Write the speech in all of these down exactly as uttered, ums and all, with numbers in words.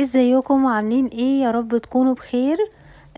ازيكم وعاملين ايه؟ يا رب تكونوا بخير.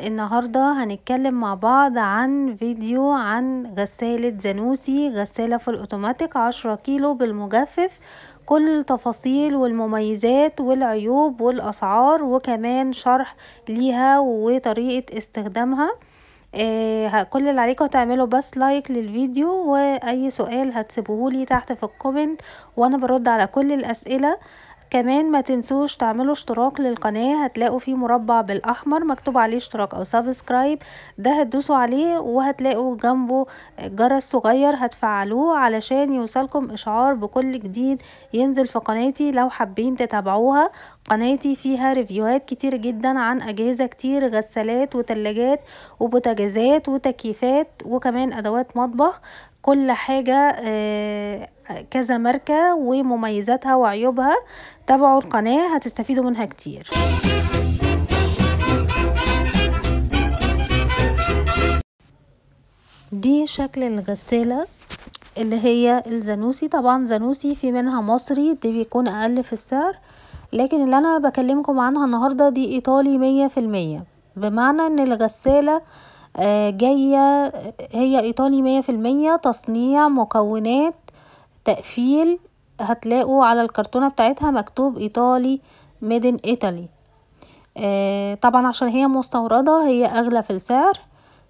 النهاردة هنتكلم مع بعض عن فيديو عن غسالة زانوسي، غسالة في الاوتوماتيك عشرة كيلو بالمجفف، كل التفاصيل والمميزات والعيوب والاسعار، وكمان شرح ليها وطريقة استخدامها. آه كل اللي عليكم هتعملوا بس لايك للفيديو، واي سؤال هتسيبوهولي تحت في الكومنت وانا برد على كل الاسئلة. كمان ما تنسوش تعملوا اشتراك للقناة، هتلاقوا فيه مربع بالاحمر مكتوب عليه اشتراك او سبسكرايب، ده هتدوسوا عليه وهتلاقوا جنبه جرس صغير هتفعلوه علشان يوصلكم اشعار بكل جديد ينزل في قناتي. لو حابين تتابعوها، قناتي فيها ريفيوهات كتير جدا عن اجهزة كتير، غسالات وتلاجات وبوتاجازات وتكييفات وكمان ادوات مطبخ، كل حاجة كذا ماركة ومميزاتها وعيوبها. تابعوا القناة هتستفيدوا منها كتير. دي شكل الغسالة اللي هي الزانوسي. طبعا زانوسي في منها مصري، دي بيكون اقل في السعر، لكن اللي انا بكلمكم عنها النهاردة دي ايطالي مية في المية، بمعنى ان الغسالة جاية هي ايطالي مية في المية، تصنيع مكونات تقفيل. هتلاقوا على الكرتونة بتاعتها مكتوب ايطالي ميدن ايطالي. طبعا عشان هي مستوردة هي اغلى في السعر.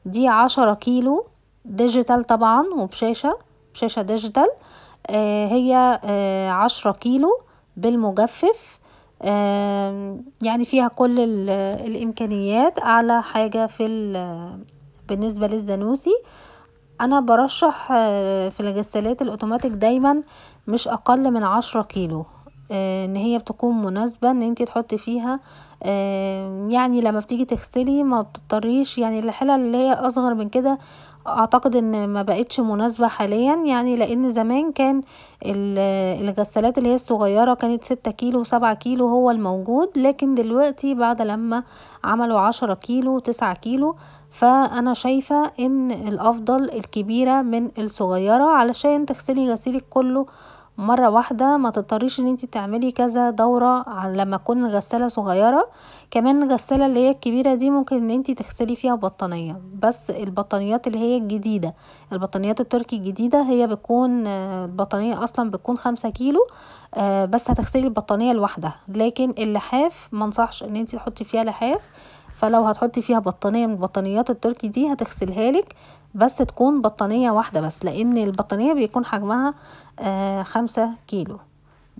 دي عشرة كيلو ديجيتال طبعا، وبشاشة بشاشة ديجيتال. هي عشرة كيلو بالمجفف، يعني فيها كل الامكانيات، اعلى حاجة في بالنسبة للزانوسي. انا برشح في الغسالات الاوتوماتيك دايما مش اقل من عشرة كيلو، ان هي بتكون مناسبة ان انتي تحطي فيها، يعني لما بتيجي تغسلي ما بتضطريش، يعني الحلل اللي هي اصغر من كده اعتقد ان ما بقتش مناسبة حاليا، يعني لان زمان كان الغسالات اللي هي الصغيرة كانت ستة كيلو وسبعة كيلو هو الموجود، لكن دلوقتي بعد لما عملوا عشرة كيلو تسعة كيلو، فانا شايفة ان الافضل الكبيرة من الصغيرة علشان تغسلي غسيلك كله مرة واحدة، ما تضطريش ان انتي تعملي كذا دورة لما تكون الغسالة صغيرة. كمان الغسالة اللي هي الكبيرة دي ممكن ان انتي تغسلي فيها بطانية، بس البطانيات اللي هي الجديدة، البطانيات التركي الجديدة، هي بتكون البطانية اصلا بتكون خمسة كيلو بس، هتغسلي البطانية لوحدها. لكن اللحاف منصحش ان انتي تحطي فيها لحاف، فلو هتحطي فيها بطانية من البطانيات التركي دي هتغسلها لك، بس تكون بطانية واحدة بس، لان البطانية بيكون حجمها آه خمسة كيلو.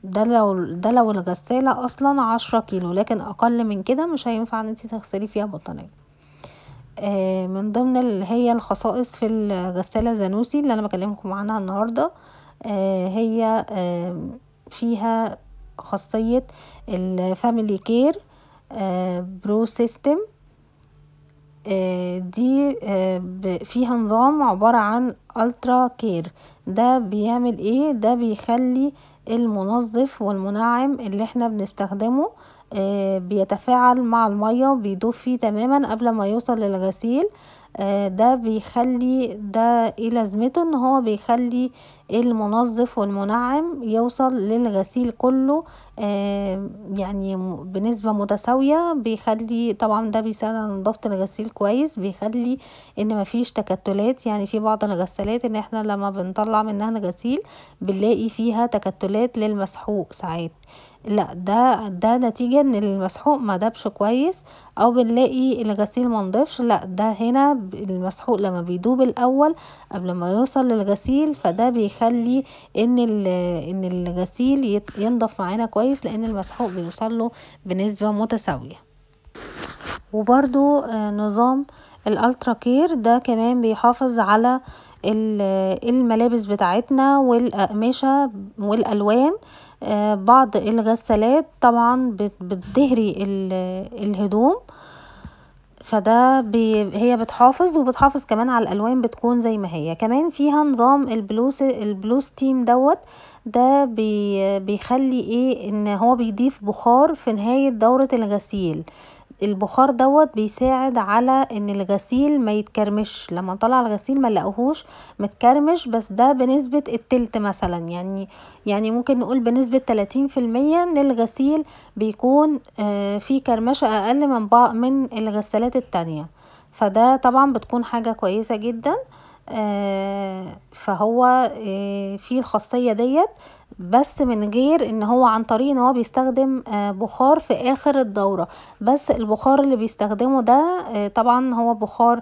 ده لو ده لو الغسالة اصلا عشرة كيلو، لكن اقل من كده مش هينفع ان انتي تغسلي فيها بطانية. آه من ضمن اللي هي الخصائص في الغسالة زانوسي اللي انا بكلمكم عنها النهاردة، آه هي آه فيها خاصية الفاميلي كير برو سيستم. دي فيها نظام عبارة عن ألترا كير. ده بيعمل ايه؟ ده بيخلي المنظف والمنعم اللي احنا بنستخدمه بيتفاعل مع المية وبيدوب فيه تماما قبل ما يوصل للغسيل. ده بيخلي، ده ايه لازمته؟ ان هو بيخلي المنظف والمنعم يوصل للغسيل كله يعني بنسبة متساوية، بيخلي طبعا ده بيساعد على نظافة الغسيل كويس، بيخلي ان مفيش تكتلات. يعني في بعض الغسالات ان احنا لما بنطلع منها الغسيل بنلاقي فيها تكتلات للمسحوق ساعات، لا ده ده نتيجة ان المسحوق ما دابش كويس، او بنلاقي الغسيل منضفش، لا ده هنا المسحوق لما بيدوب الاول قبل ما يوصل للغسيل، فده بيخلي ان ان الغسيل ينضف معانا كويس لان المسحوق بيوصله بنسبة متساوية. وبرضو نظام الالترا كير ده كمان بيحافظ على الملابس بتاعتنا والاقمشة والالوان. بعض الغسالات طبعا بتدهري الهدوم، فده بي هي بتحافظ، وبتحافظ كمان على الالوان بتكون زي ما هي. كمان فيها نظام البلوس البلو ستيم دوت. ده بي بيخلي ايه؟ ان هو بيضيف بخار في نهاية دورة الغسيل، البخار دوت بيساعد على ان الغسيل ما يتكرمش، لما طلع الغسيل ما لقوهوش متكرمش، بس ده بنسبة التلت مثلا، يعني يعني ممكن نقول بنسبة تلاتين في المية ان الغسيل بيكون فيه كرمشة اقل من بعض من الغسالات التانية، فده طبعا بتكون حاجة كويسة جدا. فهو فيه الخاصية ديت بس من غير ان هو عن طريق ان هو بيستخدم بخار في اخر الدورة، بس البخار اللي بيستخدمه ده طبعا هو بخار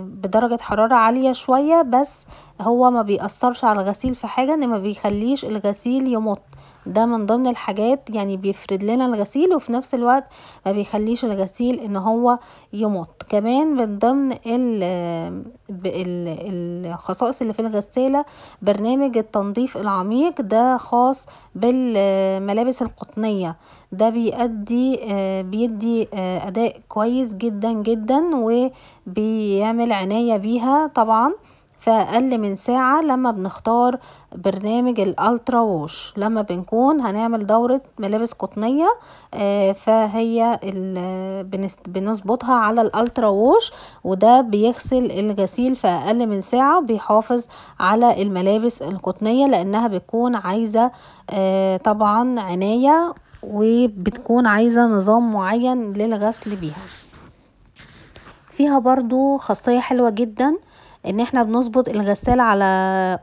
بدرجة حرارة عالية شوية، بس هو ما بيأثرش على الغسيل في حاجة، ان ما بيخليش الغسيل يمط، ده من ضمن الحاجات يعني بيفرد لنا الغسيل وفي نفس الوقت ما بيخليش الغسيل ان هو يمط. كمان من ضمن الخصائص اللي في الغسالة برنامج التنظيف العميق، ده خاص بالملابس القطنية، ده بيأدي بيدي اداء كويس جدا جدا وبيعمل عناية بيها طبعا في اقل من ساعة. لما بنختار برنامج الالترا ووش لما بنكون هنعمل دورة ملابس قطنية، فهي بنظبطها على الالترا ووش، وده بيغسل الغسيل في اقل من ساعة وبيحافظ على الملابس القطنية، لانها بتكون عايزة طبعا عناية وبتكون عايزة نظام معين للغسل بيها. فيها برضو خاصية حلوة جدا ان احنا بنظبط الغسالة على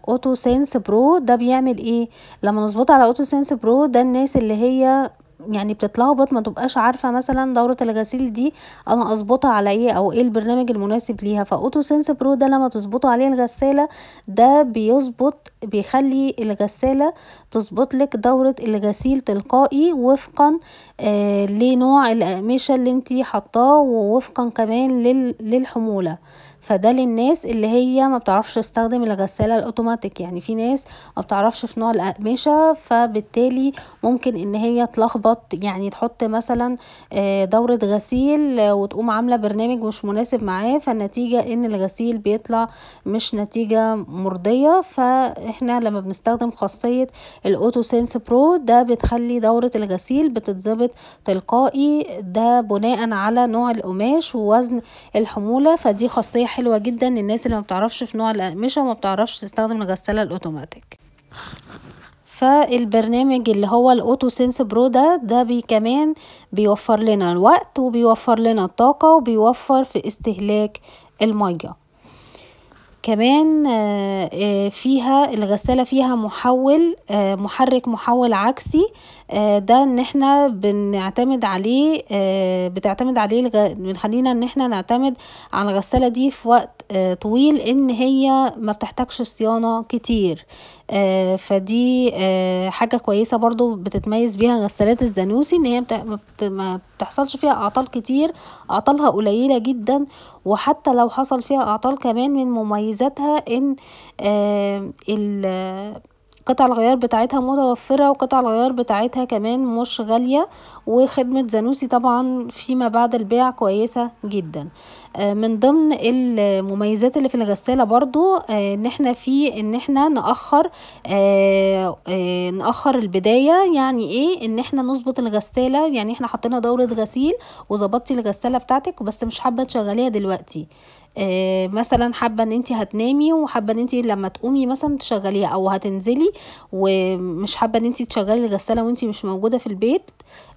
اوتو سينس برو، ده بيعمل ايه لما نظبطها على اوتو سينس برو؟ ده الناس اللي هي يعني بتتلخبط ما تبقاش عارفه مثلا دوره الغسيل دي انا اظبطها على ايه او ايه البرنامج المناسب ليها، فاوتو سينس برو ده لما تظبطه عليه الغساله ده بيظبط بيخلي الغساله تظبط لك دوره الغسيل تلقائي وفقا آه لنوع الاقمشه اللي انتي حطاه، ووفقا كمان لل للحموله. فده للناس اللي هي ما بتعرفش تستخدم الغساله الاوتوماتيك، يعني في ناس ما بتعرفش في نوع الاقمشه، فبالتالي ممكن ان هي تلخبط، يعني تحط مثلا دوره غسيل وتقوم عامله برنامج مش مناسب معاه، فالنتيجه ان الغسيل بيطلع مش نتيجه مرضيه. فاحنا لما بنستخدم خاصيه الاوتو سينس برو ده بتخلي دوره الغسيل بتتظبط تلقائي، ده بناء على نوع القماش ووزن الحموله، فدي خاصيه حلوة جدا للناس اللي ما بتعرفش في نوع الأقمشة وما بتعرفش تستخدم الغسالة الأوتوماتيك. فالبرنامج اللي هو الاوتو سينس برو ده ده بي كمان بيوفر لنا الوقت وبيوفر لنا الطاقة وبيوفر في استهلاك المية. كمان فيها الغسالة فيها محول محرك محول عكسي، ده ان احنا بنعتمد عليه بتعتمد عليه بنخلينا ان احنا نعتمد على الغسالة دي في وقت طويل، ان هي ما بتحتاجش صيانة كتير، فدي حاجة كويسة برضو بتتميز بيها غسالات الزانوسي، ان هي ما بتحصلش فيها اعطال كتير، اعطالها قليلة جدا، وحتى لو حصل فيها اعطال كمان من مميزاتها ان ال قطع الغيار بتاعتها متوفرة، وقطع الغيار بتاعتها كمان مش غالية، وخدمة زانوسي طبعا فيما بعد البيع كويسة جدا. من ضمن المميزات اللي في الغسالة برضو ان احنا في ان احنا نأخر نأخر البداية، يعني ايه ان احنا نظبط الغسالة، يعني احنا حطينا دورة غسيل وظبطتي الغسالة بتاعتك بس مش حابة تشغليها دلوقتي، آه مثلا حابه ان انتي هتنامي وحابه ان انتي لما تقومي مثلا تشغليها، او هتنزلي ومش حابه ان انتي تشغلي الغساله وانتي مش موجوده في البيت،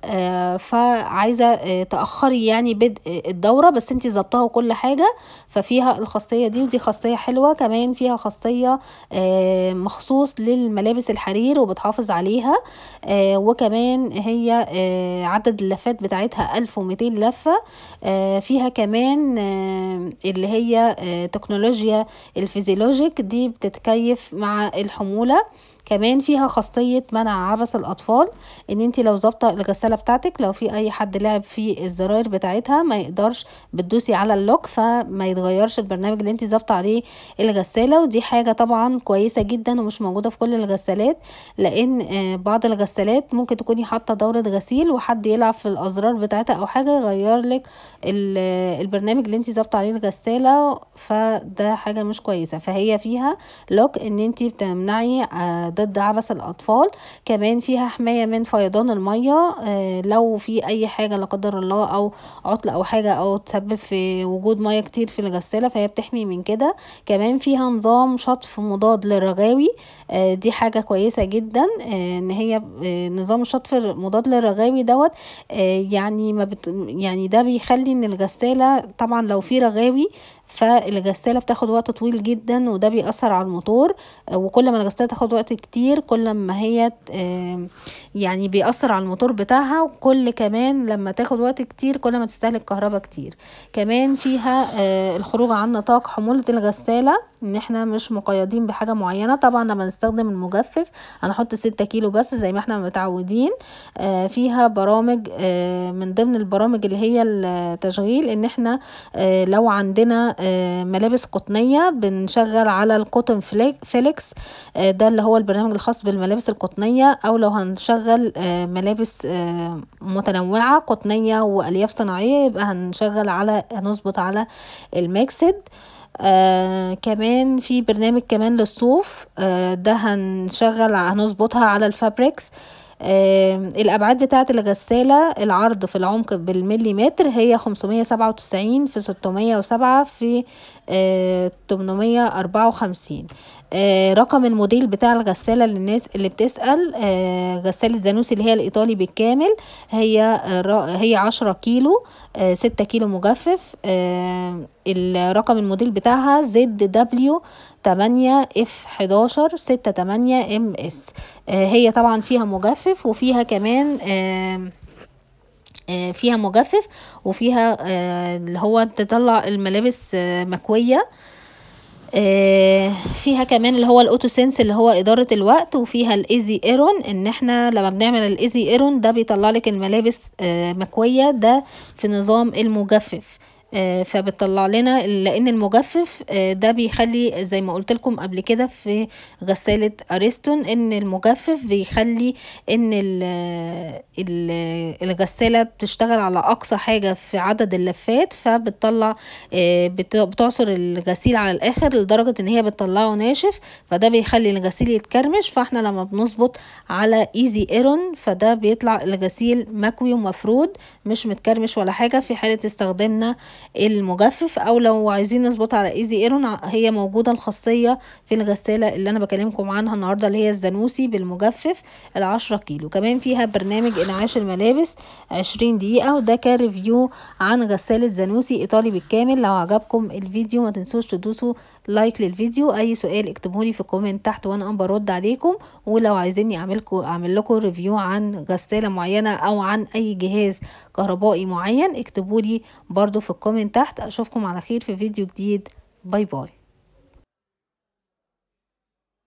آه فعايزه آه تاخري يعني بدء الدوره، بس انتي ظبطها وكل حاجه، ففيها الخاصيه دي، ودي خاصيه حلوه. كمان فيها خاصيه آه مخصوص للملابس الحرير وبتحافظ عليها، آه وكمان هي آه عدد اللفات بتاعتها ألف ومئتين لفه، آه فيها كمان آه اللي هي تكنولوجيا الفيزيولوجيك، دي بتتكيف مع الحمولة. كمان فيها خاصية منع عبث الأطفال، ان انتي لو ظابطة الغسالة بتاعتك لو في اي حد لعب في الزراير بتاعتها ما يقدرش بتدوسي على اللوك، فما يتغيرش البرنامج اللي انتي ظابطة عليه الغسالة، ودي حاجة طبعا كويسة جدا ومش موجودة في كل الغسالات، لان بعض الغسالات ممكن تكوني حاطة دورة غسيل وحد يلعب في الازرار بتاعتها او حاجة يغير لك البرنامج اللي انتي ظابطة عليه الغسالة، فده حاجة مش كويسة. فهي فيها لوك ان انتي بتمنعي ضد عبس الاطفال، كمان فيها حمايه من فيضان الميه لو في اي حاجه لا قدر الله او عطل او حاجه او تسبب في وجود ميه كتير في الغساله، فهي بتحمي من كده. كمان فيها نظام شطف مضاد للرغاوي، دي حاجه كويسه جدا ان هي نظام الشطف المضاد للرغاوي دوت يعني ما بت... يعني ده بيخلي ان الغساله طبعا لو في رغاوي فالغساله بتاخد وقت طويل جدا وده بيأثر على الموتور، وكل ما الغساله تاخد وقت كتير كل ما هي يعني بيأثر على الموتور بتاعها، وكل كمان لما تاخد وقت كتير كل ما تستهلك كهرباء كتير. كمان فيها الخروج عن نطاق حموله الغساله، ان احنا مش مقيدين بحاجه معينه، طبعا لما نستخدم المجفف هنحط ستة كيلو بس زي ما احنا متعودين. فيها برامج من ضمن البرامج اللي هي التشغيل، ان احنا لو عندنا ملابس قطنيه بنشغل على الكوتن فليكس، ده اللي هو البرنامج الخاص بالملابس القطنيه، او لو هنشغل ملابس متنوعه قطنيه والياف صناعيه يبقى هنشغل على هنظبط على الميكسد. آه كمان في برنامج كمان للصوف، آه ده هنشغل هنظبطها على الفابريكس. آه الابعاد بتاعه الغساله، العرض في العمق بالمليمتر هي خمسمية سبعة وتسعين في ستمية وسبعة في آه تمنمية أربعة وخمسين. آه رقم الموديل بتاع الغساله للناس اللي بتسال، آه غساله زانوسي اللي هي الايطالي بالكامل، هي آه هي عشرة كيلو، آه ستة كيلو مجفف، آه الرقم الموديل بتاعها زد دبليو تمانية اف حداشر ستة تمانية ام اس. آه هي طبعا فيها مجفف وفيها كمان آه فيها مجفف وفيها اللي هو تطلع الملابس مكوية، فيها كمان اللي هو الاوتو سنس اللي هو ادارة الوقت، وفيها الايزي ايرون ان احنا لما بنعمل الايزي ايرون ده بيطلع لك الملابس مكوية، ده في نظام المجفف، فبتطلع لنا لان المجفف ده بيخلي زي ما قلت لكم قبل كده في غساله اريستون ان المجفف بيخلي ان الغساله بتشتغل على اقصى حاجه في عدد اللفات، فبتطلع بتعصر الغسيل على الاخر لدرجه ان هي بتطلعه ناشف، فده بيخلي الغسيل يتكرمش. فاحنا لما بنظبط على ايزي ايرون فده بيطلع الغسيل مكوي ومفرود مش متكرمش ولا حاجه في حاله استخدامنا المجفف، او لو عايزين نظبط على ايزي ايرون هي موجوده الخاصيه في الغساله اللي انا بكلمكم عنها النهارده اللي هي الزانوسي بالمجفف العشرة كيلو. كمان فيها برنامج انعاش الملابس عشرين دقيقه، وده كان ريفيو عن غساله زانوسي ايطالي بالكامل. لو عجبكم الفيديو ما تنسوش تدوسوا لايك للفيديو، اي سؤال اكتبهولي في كومنت تحت وانا برد عليكم، ولو عايزيني اعملكم اعمل لكم ريفيو عن غساله معينه او عن اي جهاز كهربائي معين اكتبولي برضو في الكومنت تحت. اشوفكم على خير في فيديو جديد، باي باي.